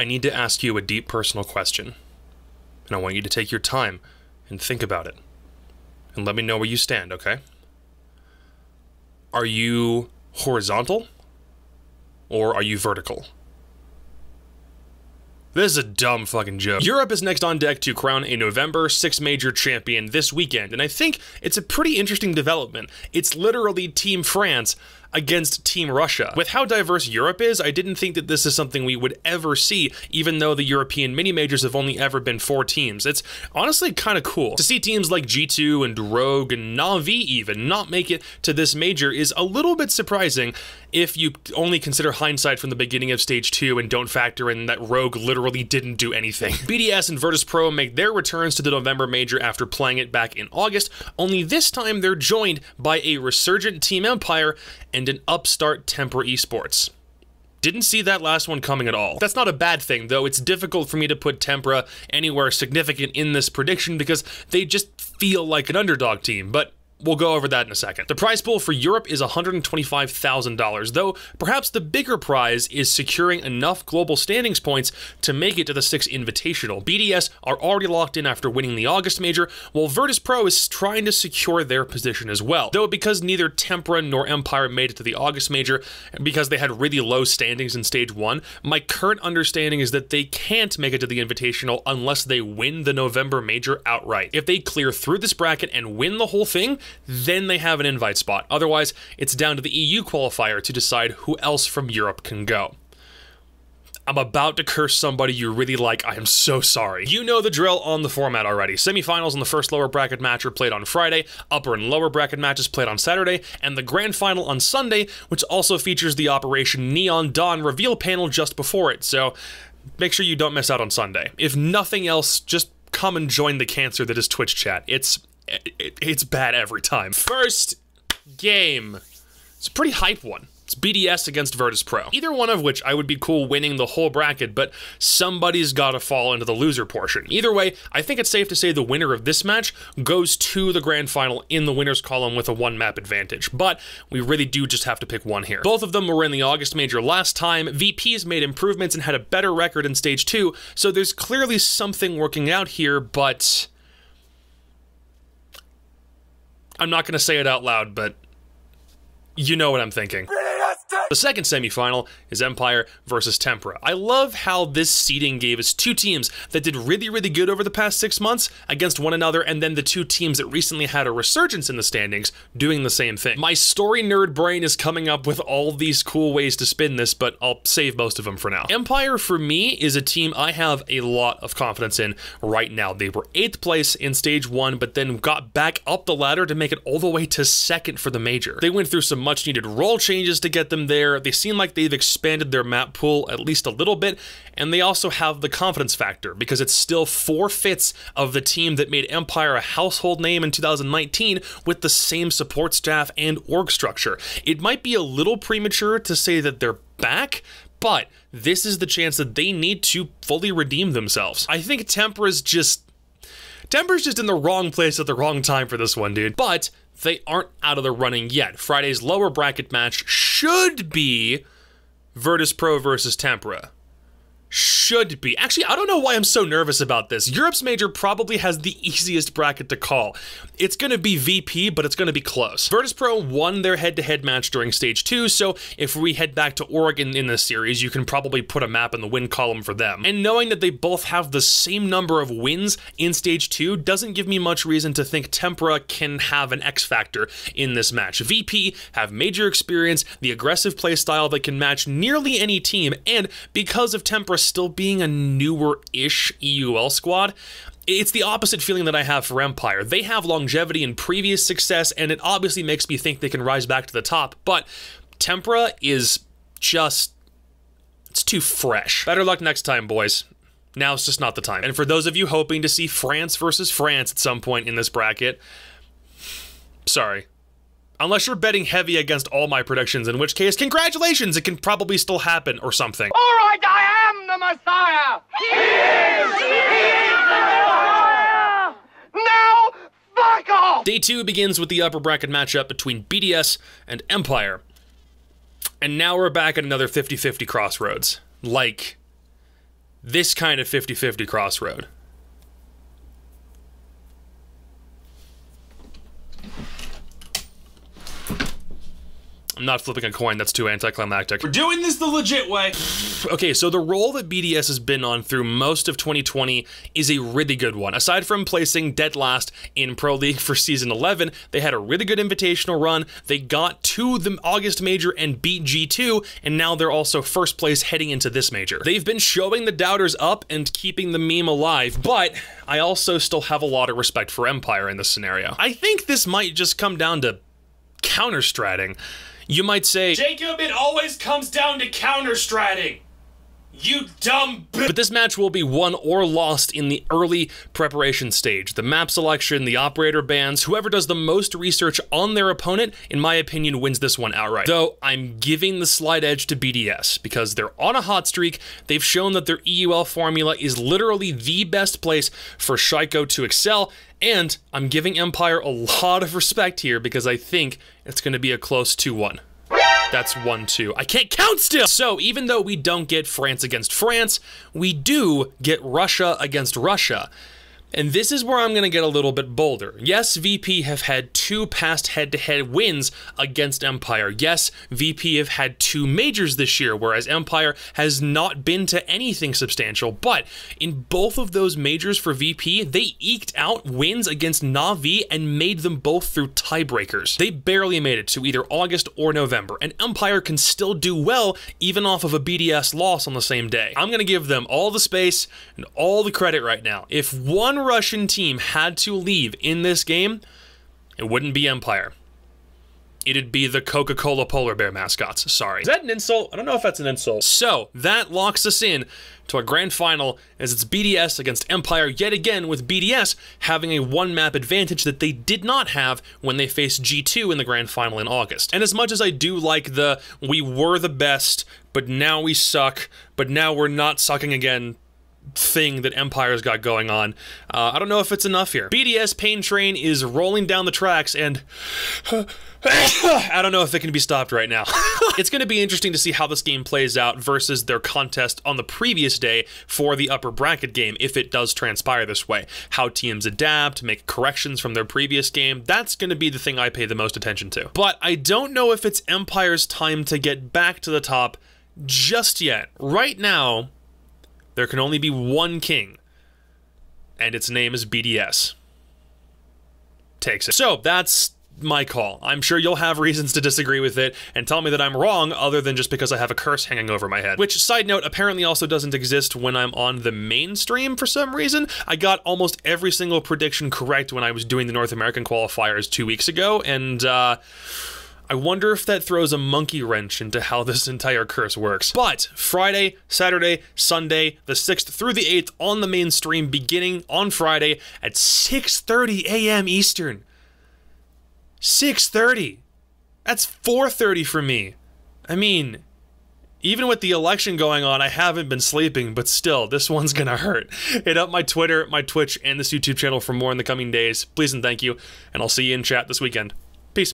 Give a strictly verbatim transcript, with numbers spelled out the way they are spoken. I need to ask you a deep personal question, and I want you to take your time and think about it, and let me know where you stand, okay? Are you horizontal, or are you vertical? This is a dumb fucking joke. Europe is next on deck to crown a November six major champion this weekend, and I think it's a pretty interesting development. It's literally Team France against Team Russia. With how diverse Europe is, I didn't think that this is something we would ever see, even though the European mini-majors have only ever been four teams. It's honestly kind of cool. To see teams like G two and Rogue and Na'Vi even not make it to this major is a little bit surprising if you only consider hindsight from the beginning of stage two and don't factor in that Rogue literally didn't do anything. B D S and Virtus Pro make their returns to the November major after playing it back in August, only this time they're joined by a resurgent Team Empire and and an upstart Tempra Esports. Didn't see that last one coming at all. That's not a bad thing, though. It's difficult for me to put Tempra anywhere significant in this prediction because they just feel like an underdog team, but we'll go over that in a second. The prize pool for Europe is one hundred twenty-five thousand dollars, though perhaps the bigger prize is securing enough global standings points to make it to the six Invitational. B D S are already locked in after winning the August major, while Virtus Pro is trying to secure their position as well. Though because neither Tempra nor Empire made it to the August major, because they had really low standings in stage one, my current understanding is that they can't make it to the Invitational unless they win the November major outright. If they clear through this bracket and win the whole thing, then they have an invite spot. Otherwise, it's down to the E U qualifier to decide who else from Europe can go. I'm about to curse somebody you really like. I am so sorry. You know the drill on the format already. Semifinals and the first lower bracket match are played on Friday, upper and lower bracket matches played on Saturday, and the grand final on Sunday, which also features the Operation Neon Dawn reveal panel just before it, so make sure you don't miss out on Sunday. If nothing else, just come and join the cancer that is Twitch chat. It's It's bad every time. First game. It's a pretty hype one. It's B D S against Virtus Pro. Either one of which I would be cool winning the whole bracket, but somebody's got to fall into the loser portion. Either way, I think it's safe to say the winner of this match goes to the grand final in the winner's column with a one map advantage, but we really do just have to pick one here. Both of them were in the August major last time. V Ps made improvements and had a better record in stage two, so there's clearly something working out here, but I'm not going to say it out loud, but you know what I'm thinking. The second semifinal is Empire versus Tempra. I love how this seeding gave us two teams that did really, really good over the past six months against one another, and then the two teams that recently had a resurgence in the standings doing the same thing. My story nerd brain is coming up with all these cool ways to spin this, but I'll save most of them for now. Empire, for me, is a team I have a lot of confidence in right now. They were eighth place in stage one, but then got back up the ladder to make it all the way to second for the major. They went through some much needed role changes to get them there. They seem like they've expanded their map pool at least a little bit, and they also have the confidence factor because it's still four-fifths of the team that made Empire a household name in two thousand nineteen with the same support staff and org structure. It might be a little premature to say that they're back, but this is the chance that they need to fully redeem themselves. I think Tempra's just... Tempra's just in the wrong place at the wrong time for this one, dude. But they aren't out of the running yet. Friday's lower bracket match should be Virtus Pro versus Tempra. Should be. Actually, I don't know why I'm so nervous about this. Europe's major probably has the easiest bracket to call. It's going to be V P, but it's going to be close. Virtus Pro won their head-to-head match during stage two, so if we head back to Oregon in this series, you can probably put a map in the win column for them. And knowing that they both have the same number of wins in stage two doesn't give me much reason to think Tempra can have an X factor in this match. V P have major experience, the aggressive playstyle that can match nearly any team, and because of Tempra still being a newer-ish E U L squad, it's the opposite feeling that I have for Empire. They have longevity and previous success, and it obviously makes me think they can rise back to the top, but Tempra is just... it's too fresh. Better luck next time, boys. Now's just not the time. And for those of you hoping to see France versus France at some point in this bracket, sorry. Unless you're betting heavy against all my predictions, in which case, congratulations, it can probably still happen or something. All right, I am the Messiah! He is! He is the Messiah! Now, fuck off! Day two begins with the upper bracket matchup between B D S and Empire. And now we're back at another fifty fifty crossroads. Like, this kind of fifty fifty crossroad. I'm not flipping a coin, that's too anticlimactic. We're doing this the legit way. Okay, so the role that B D S has been on through most of twenty twenty is a really good one. Aside from placing dead last in Pro League for Season eleven, they had a really good invitational run. They got to the August major and beat G two, and now they're also first place heading into this major. They've been showing the doubters up and keeping the meme alive, but I also still have a lot of respect for Empire in this scenario. I think this might just come down to counter-stratting. You might say, Jacob, it always comes down to counter-stratting. You dumb bitch. But this match will be won or lost in the early preparation stage. The map selection, the operator bans, whoever does the most research on their opponent, in my opinion, wins this one outright. Though I'm giving the slight edge to B D S because they're on a hot streak. They've shown that their E U L formula is literally the best place for Shaiko to excel. And I'm giving Empire a lot of respect here because I think it's going to be a close two one. That's one two. I can't count still! So even though we don't get France against France, we do get Russia against Russia. And this is where I'm going to get a little bit bolder. Yes, V P have had two past head-to-head wins against Empire. Yes, V P have had two majors this year, whereas Empire has not been to anything substantial. But in both of those majors for V P, they eked out wins against Na'Vi and made them both through tiebreakers. They barely made it to either August or November, and Empire can still do well even off of a B D S loss on the same day. I'm going to give them all the space and all the credit right now. If one Russian team had to leave in this game, it wouldn't be Empire. It'd be the Coca-Cola polar bear mascots. Sorry. Is that an insult? I don't know if that's an insult. So that locks us in to our grand final, as it's B D S against Empire yet again, with B D S having a one map advantage that they did not have when they faced G two in the grand final in August. And as much as I do like the, we were the best, but now we suck, but now we're not sucking again thing that Empire's got going on, uh, I don't know if it's enough here. B D S Pain Train is rolling down the tracks, and I don't know if it can be stopped right now. It's going to be interesting to see how this game plays out versus their contest on the previous day for the upper bracket game, if it does transpire this way. How teams adapt, make corrections from their previous game, that's going to be the thing I pay the most attention to. But I don't know if it's Empire's time to get back to the top just yet. Right now, there can only be one king, and its name is B D S. Takes it. So that's my call. I'm sure you'll have reasons to disagree with it and tell me that I'm wrong, other than just because I have a curse hanging over my head. Which, side note, apparently also doesn't exist when I'm on the main stream for some reason. I got almost every single prediction correct when I was doing the North American qualifiers two weeks ago, and uh... I wonder if that throws a monkey wrench into how this entire curse works. But Friday, Saturday, Sunday, the sixth through the eighth on the main stream, beginning on Friday at six thirty a m Eastern. six thirty. That's four thirty for me. I mean, even with the election going on, I haven't been sleeping, but still, this one's gonna hurt. Hit up my Twitter, my Twitch, and this YouTube channel for more in the coming days. Please and thank you, and I'll see you in chat this weekend.